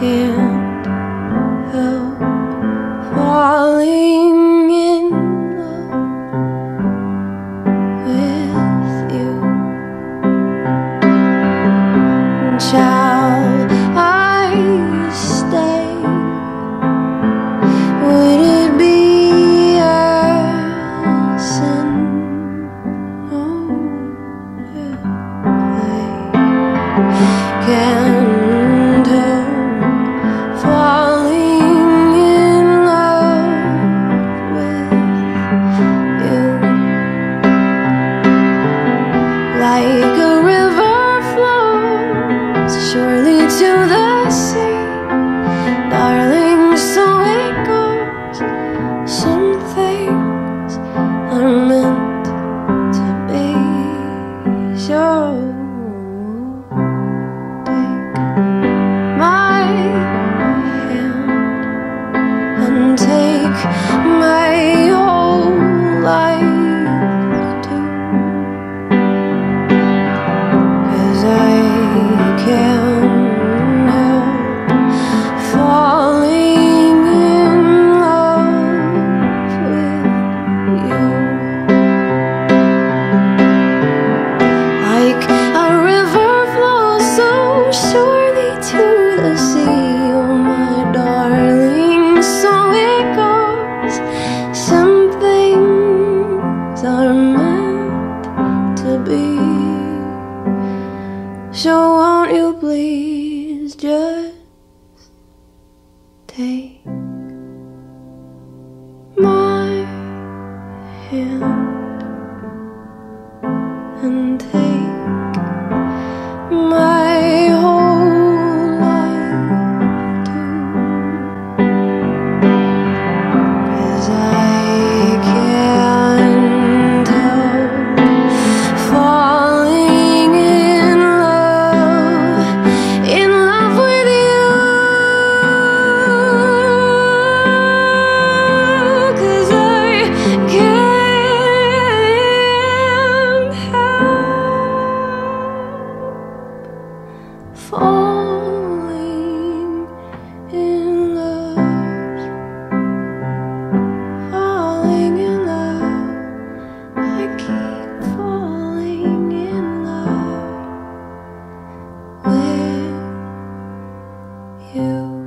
can't help falling in love with you. Shall I stay? Would it be a sin? No way. Can't help falling in love with you. Like a river flows surely to the sea, darling, so it goes. Some things are meant to be. So take my whole life too, 'cause I can't help falling in love with you. Like a river flows so surely to the sea, oh my darling, so so won't you please just take my hand and take my whole life too, 'cause I can't help falling in love, falling in love. I keep falling in love with you.